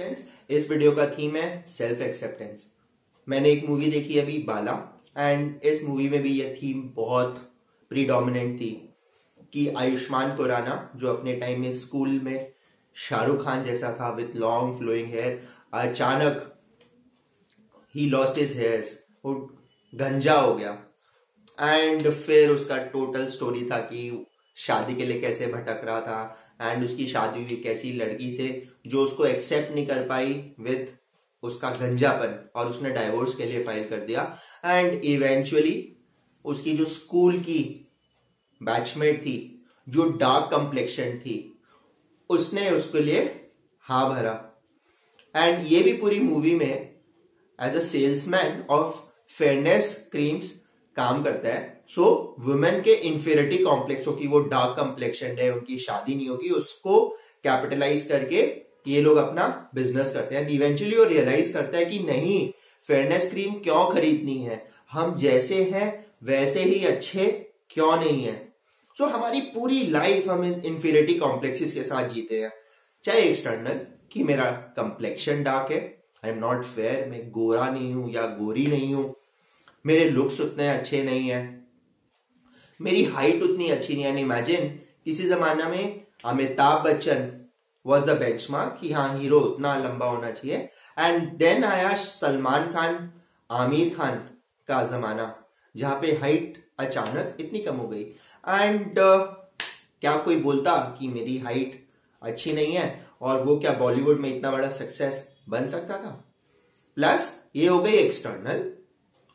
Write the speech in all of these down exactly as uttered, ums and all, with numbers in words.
Friends, इस video का theme है सेल्फ एक्सेप्टेंस। मैंने एक मूवी देखी अभी, बाला, एंड इस मूवी में भी यह थीम बहुत प्रीडोमिनेंट थी कि आयुष्मान खुराना, जो अपने टाइम में स्कूल में शाहरुख खान जैसा था विथ लॉन्ग फ्लोइंग हेयर, अचानक ही लॉस्ट हिज हेयर्स, वो गंजा हो गया। एंड फिर उसका टोटल स्टोरी था कि शादी के लिए कैसे भटक रहा था, एंड उसकी शादी हुई कैसी लड़की से जो उसको एक्सेप्ट नहीं कर पाई विथ उसका गंजापन, और उसने डाइवोर्स के लिए फाइल कर दिया। एंड इवेंचुअली उसकी जो स्कूल की बैचमेट थी जो डार्क कम्प्लेक्शन थी, उसने उसके लिए हा भरा। एंड ये भी पूरी मूवी में as a salesman of fairness creams काम करता है। सो वुमेन के इंफीरियरिटी कॉम्प्लेक्स हो कि वो डार्क कम्प्लेक्शन है, उनकी शादी नहीं होगी, उसको कैपिटलाइज करके ये लोग अपना बिजनेस करते हैं। इवेंचुअली वो रियलाइज करता है कि नहीं, फेयरनेस क्रीम क्यों खरीदनी है, हम जैसे हैं वैसे ही अच्छे क्यों नहीं है। सो so, हमारी पूरी लाइफ हम इंफीरियरिटी कॉम्प्लेक्सेस के साथ जीते हैं, चाहे एक्सटर्नल कि मेरा कम्प्लेक्शन डार्क है, आई एम नॉट फेयर, मैं गोरा नहीं हूं या गोरी नहीं हूं, मेरे लुक्स उतने अच्छे नहीं है, मेरी हाइट उतनी अच्छी नहीं है। इमेजिन किसी जमाना में Amitabh Bachchan was the benchmark कि हाँ हीरो उतना लंबा होना चाहिए। एंड देन आया सलमान खान, आमिर खान का जमाना जहां पे हाइट अचानक इतनी कम हो गई। एंड uh, क्या कोई बोलता कि मेरी हाइट अच्छी नहीं है और वो क्या बॉलीवुड में इतना बड़ा सक्सेस बन सकता था। प्लस ये हो गई एक्सटर्नल,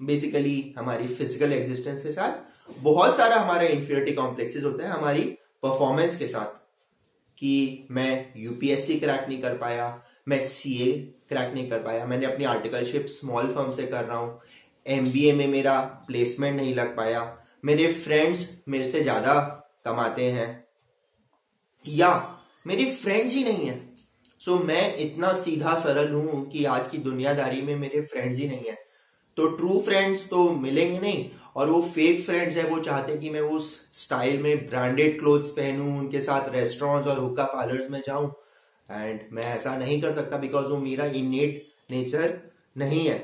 बेसिकली हमारी फिजिकल एग्जिस्टेंस के साथ बहुत सारा हमारे इंफीरियरिटी कॉम्प्लेक्सेस होते हैं, हमारी परफॉर्मेंस के साथ कि मैं यूपीएससी क्रैक नहीं कर पाया, मैं सीए क्रैक नहीं कर पाया, मैंने अपनी आर्टिकलशिप स्मॉल फर्म से कर रहा हूँ, एमबीए में मेरा प्लेसमेंट नहीं लग पाया, मेरे फ्रेंड्स मेरे से ज्यादा कमाते हैं या मेरी फ्रेंड्स ही नहीं है। सो so, मैं इतना सीधा सरल हूं कि आज की दुनियादारी में मेरे फ्रेंड्स ही नहीं है, तो ट्रू फ्रेंड्स तो मिलेंगे नहीं, और वो फेक फ्रेंड्स है, वो चाहते हैं कि मैं उस स्टाइल में ब्रांडेड क्लोथ्स पहनूं, उनके साथ रेस्टोरेंट्स और हुक्का पार्लर्स में जाऊं, एंड मैं ऐसा नहीं कर सकता बिकॉज वो मेरा इनेट नेचर नहीं है।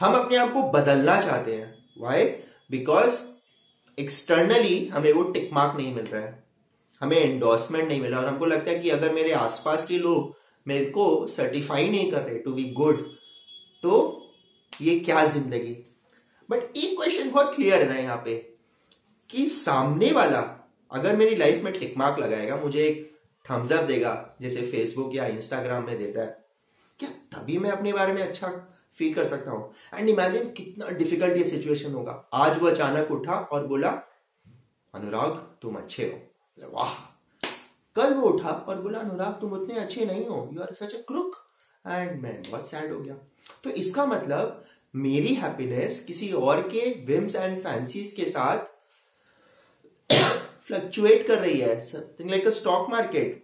हम अपने आप को बदलना चाहते हैं, व्हाई? बिकॉज एक्सटर्नली हमें वो टिक मार्क नहीं मिल रहा है, हमें एंडोर्समेंट नहीं मिला, और हमको लगता है कि अगर मेरे आसपास के लोग मेरे को सर्टिफाई नहीं कर रहे टू बी गुड तो ये क्या जिंदगी। बट एक क्वेश्चन बहुत क्लियर है ना यहाँ पे कि सामने वाला अगर मेरी लाइफ में टिक मार्क लगाएगा, मुझे एक थम्स अप देगा जैसे फेसबुक या इंस्टाग्राम में देता है, क्या तभी मैं अपने बारे में अच्छा फील कर सकता हूं? एंड इमेजिन कितना डिफिकल्ट ये सिचुएशन होगा। आज वो अचानक उठा और बोला अनुराग तुम अच्छे हो, वाह। कल वो उठा और बोला अनुराग तुम उतने अच्छे नहीं हो, you are such a crook, and मैं बहुत सैड हो गया। तो इसका मतलब मेरी हैप्पीनेस किसी और के विम्स एंड फैंसीज के साथ फ्लक्चुएट कर रही है, something like a stock market,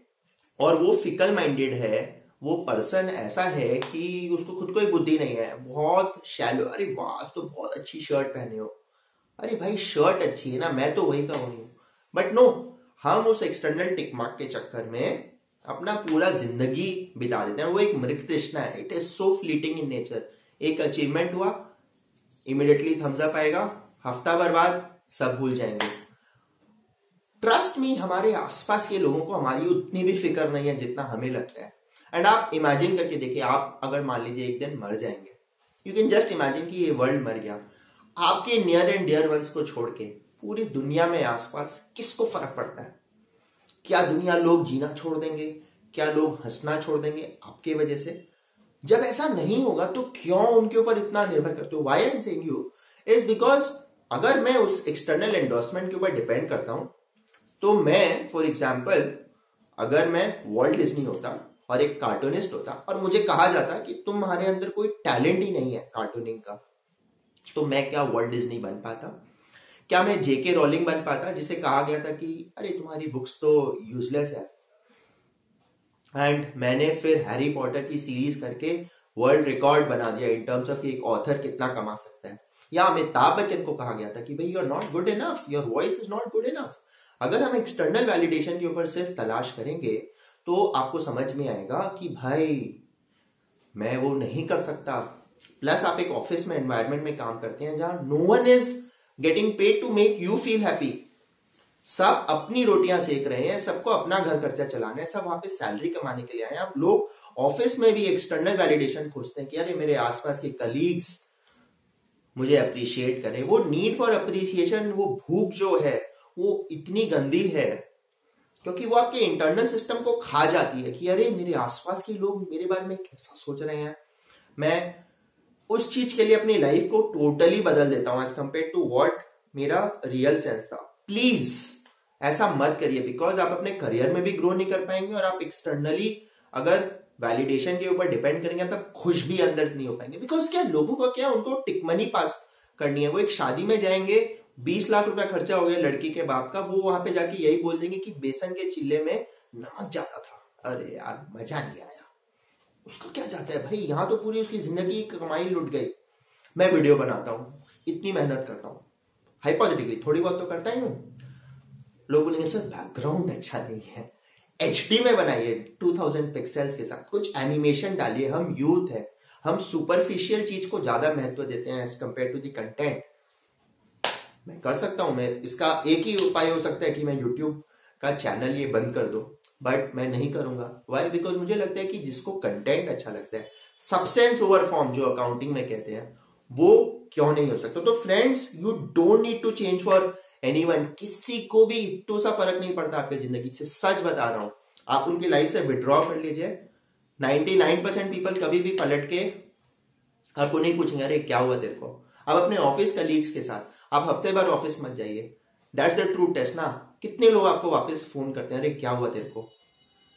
और वो फिकल माइंडेड है, वो पर्सन ऐसा है कि उसको खुद को ही बुद्धि नहीं है, बहुत शैलो। अरे वाह तो बहुत अच्छी शर्ट पहने हो, अरे भाई शर्ट अच्छी है ना, मैं तो वही का वही हूं। बट नो, हम उस एक्सटर्नल टिकमार्क के चक्कर में अपना पूरा जिंदगी बिता देते हैं। वो एक मृत तृष्णा है, it is so fleeting in nature. एक अचीवमेंट हुआ, इमिडिएटली थम्स अप आएगा, हफ्ता भर बाद सब भूल जाएंगे। ट्रस्ट मी, हमारे आसपास के लोगों को हमारी उतनी भी फिक्र नहीं है जितना हमें लगता है। एंड आप इमेजिन करके देखिए, आप अगर मान लीजिए एक दिन मर जाएंगे, यू कैन जस्ट इमेजिन कि ये वर्ल्ड मर गया, आपके नियर एंड डियर वंस को छोड़ के पूरी दुनिया में आसपास किसको फर्क पड़ता है? क्या दुनिया लोग जीना छोड़ देंगे? क्या लोग हंसना छोड़ देंगे आपके वजह से? जब ऐसा नहीं होगा तो क्यों उनके ऊपर इतना निर्भर करते हो? Why I am saying you is because अगर मैं उस एक्सटर्नल एंडोर्समेंट के ऊपर डिपेंड करता हूं तो मैं, फॉर एग्जाम्पल, अगर मैं वॉल्ट डिज्नी होता और एक कार्टूनिस्ट होता और मुझे कहा जाता कि तुम्हारे अंदर कोई टैलेंट ही नहीं है कार्टूनिंग का, तो मैं क्या वॉल्ट डिज्नी बन पाता? क्या मैं जेके रोलिंग बन पाता जिसे कहा गया था कि अरे तुम्हारी बुक्स तो यूजलेस है? एंड मैंने फिर हैरी पॉटर की सीरीज करके वर्ल्ड रिकॉर्ड बना दिया इन टर्म्स ऑफ कि एक ऑथर कितना कमा सकता है। या अमिताभ बच्चन को कहा गया था कि भाई you are not good enough, your voice is not good enough. अगर हम एक्सटर्नल वैलिडेशन के ऊपर सिर्फ तलाश करेंगे तो आपको समझ में आएगा कि भाई मैं वो नहीं कर सकता। प्लस आप एक ऑफिस में एनवायरमेंट में काम करते हैं जहां no one is getting paid to make you feel happy, सब अपनी रोटियां सेक रहे हैं, सबको अपना घर खर्चा चलाना है, सब वहां पे सैलरी कमाने के लिए आए हैं। आप लोग ऑफिस में भी एक्सटर्नल वैलिडेशन खोजते हैं कि यार मेरे आसपास के कलीग्स मुझे अप्रिशिएट करें। वो नीड फॉर अप्रिसिएशन, वो भूख जो है वो इतनी गंदी है क्योंकि वो आपके इंटरनल सिस्टम को खा जाती है कि अरे मेरे आसपास के लोग मेरे बारे में कैसा सोच रहे हैं। मैं उस चीज के लिए अपनी लाइफ को टोटली बदल देता हूं एज कंपेयर टू व्हाट मेरा रियल सेंस था। प्लीज ऐसा मत करिए, बिकॉज आप अपने करियर में भी ग्रो नहीं कर पाएंगे और आप एक्सटर्नली अगर वैलिडेशन के ऊपर डिपेंड करेंगे तब खुश भी अंदर नहीं हो पाएंगे। बिकॉज क्या लोगों को क्या उनको टिकमनी पास करनी है। वो एक शादी में जाएंगे, बीस लाख रुपया खर्चा हो गया लड़की के बाप का, वो वहां पे जाके यही बोल देंगे कि बेसन के चिल्ले में नमक ज्यादा था, अरे यार मजा नहीं आया। उसको क्या जाता है भाई, यहाँ तो पूरी उसकी जिंदगी कमाई लुट गई। मैं वीडियो बनाता हूँ, इतनी मेहनत करता हूँ, हाइपोथेटिकली थोड़ी बहुत तो करता ही हूँ। लोग बोलेंगे सर बैकग्राउंड अच्छा नहीं है, एच डी में बनाइए टू थाउजेंड पिक्सेल्स के साथ, कुछ एनिमेशन डालिए। हम यूथ है, हम सुपरफिशियल चीज को ज्यादा महत्व देते हैं as compared to the content. मैं कर सकता हूं, मैं इसका एक ही उपाय हो सकता है कि मैं यूट्यूब का चैनल ये बंद कर दूं, बट मैं नहीं करूंगा। वाई? बिकॉज मुझे लगता है कि जिसको कंटेंट अच्छा लगता है, सब्सटेंस ओवर फॉर्म जो अकाउंटिंग में कहते हैं, वो क्यों नहीं हो सकता। तो friends, you don't need to change for anyone. किसी को भी इतना सा फर्क नहीं पड़ता आपकी जिंदगी से, सच बता रहा हूं। आप उनकी लाइफ से विड्रॉ कर लीजिए, नाइनटी नाइन परसेंट पीपल कभी भी पलट के आपको नहीं पूछेंगे अरे क्या हुआ तेरे को। आप अपने ऑफिस कलीग्स के साथ आप हफ्ते भर ऑफिस मत जाइए, दैट्स द ट्रू टेस्ट ना। कितने लोग आपको वापस फोन करते हैं अरे क्या हुआ तेरे को।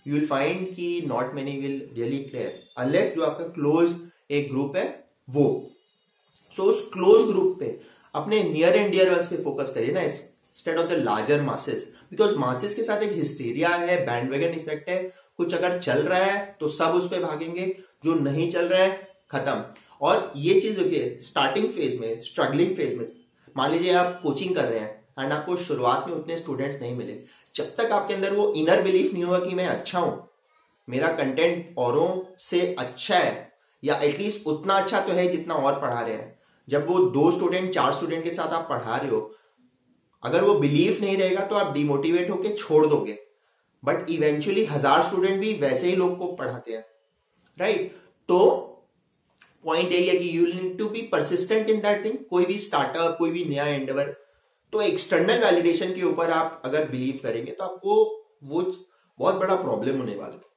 यू विल फाइंड कि not many will really clear, unless जो आपका क्लोज एक ग्रुप है वो। सो so, उस क्लोज ग्रुप पे अपने नियर एंड डियर वंस पे फोकस करिए ना, instead of the larger masses. Because masses के साथ एक हिस्टीरिया है, बैंडवैगन इफेक्ट है। कुछ अगर चल रहा है तो सब उस पर भागेंगे, जो नहीं चल रहा है खत्म। और ये चीज देखिए, स्टार्टिंग फेज में, स्ट्रगलिंग फेज में, मान लीजिए आप कोचिंग कर रहे हैं एंड आपको शुरुआत में उतने स्टूडेंट्स नहीं मिले, जब तक आपके अंदर वो इनर बिलीफ नहीं होगा कि मैं अच्छा हूं, मेरा कंटेंट औरों से अच्छा है या एटलीस्ट उतना अच्छा तो है जितना और पढ़ा रहे हैं। जब वो दो स्टूडेंट चार स्टूडेंट के साथ आप पढ़ा रहे हो, अगर वो बिलीफ नहीं रहेगा तो आप डिमोटिवेट होकर छोड़ दोगे। बट इवेंचुअली हजार स्टूडेंट भी वैसे ही लोग को पढ़ाते हैं, राइट। तो पॉइंट यही है कि you need to be persistent in that thing. कोई भी स्टार्टअप, कोई भी नया एंडेवर, तो एक्सटर्नल वैलिडेशन के ऊपर आप अगर बिलीव करेंगे तो आपको वो बहुत बड़ा प्रॉब्लम होने वाला है।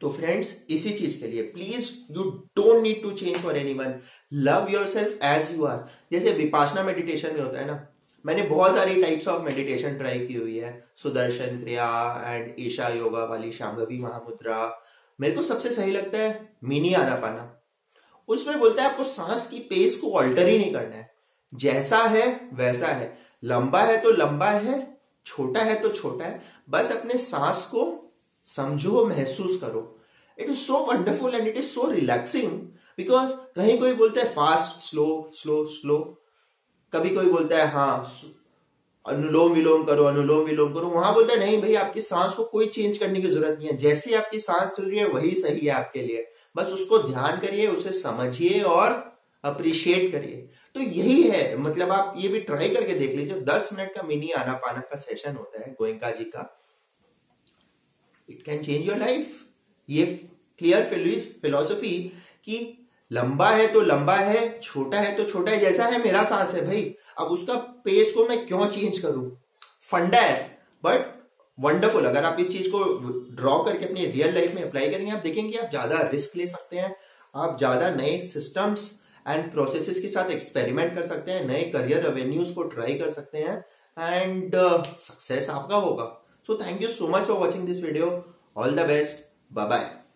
तो फ्रेंड्स, इसी चीज के लिए please you don't need to change for anyone. Love yourself as you are. जैसे विपासना मेडिटेशन में होता है ना, मैंने बहुत सारी टाइप्स ऑफ मेडिटेशन ट्राई की हुई है, सुदर्शन क्रिया एंड ईशा योगा वाली शांभवी महामुद्रा। मेरे को सबसे सही लगता है मिनी आनापाना। उसमें बोलता है आपको सांस की पेस को ऑल्टर ही नहीं करना है, जैसा है वैसा है, लंबा है तो लंबा है, छोटा है तो छोटा है, बस अपने सांस को समझो, महसूस करो। It is so wonderful and it is so relaxing. Because कहीं कोई बोलता है फास्ट स्लो स्लो स्लो, कभी कोई बोलता है हाँ अनुलोम विलोम करो अनुलोम विलोम करो, वहां बोलता है नहीं भाई आपकी सांस को कोई चेंज करने की जरूरत नहीं है, जैसी आपकी सांस चल रही है वही सही है आपके लिए, बस उसको ध्यान करिए, उसे समझिए और अप्रिशिएट करिए। तो यही है, मतलब आप ये भी ट्राई करके देख लीजिए। दस मिनट का मिनी आनापाना का सेशन होता है गोयंका जी का। It can change your life. ये क्लियर फिलॉसफी कि लंबा है तो लंबा है, छोटा है तो छोटा है, जैसा है मेरा सांस है भाई, अब उसका पेस को मैं क्यों चेंज करूं। फंडा है बट वंडरफुल। अगर आप इस चीज को ड्रॉ करके अपनी रियल लाइफ में अप्लाई करेंगे, आप देखेंगे आप ज्यादा रिस्क ले सकते हैं, आप ज्यादा नए सिस्टम्स एंड प्रोसेसेस के साथ एक्सपेरिमेंट कर सकते हैं, नए करियर रेवेन्यूज को ट्राई कर सकते हैं एंड सक्सेस आपका होगा। So thank you so much for watching this video. All the best, bye bye.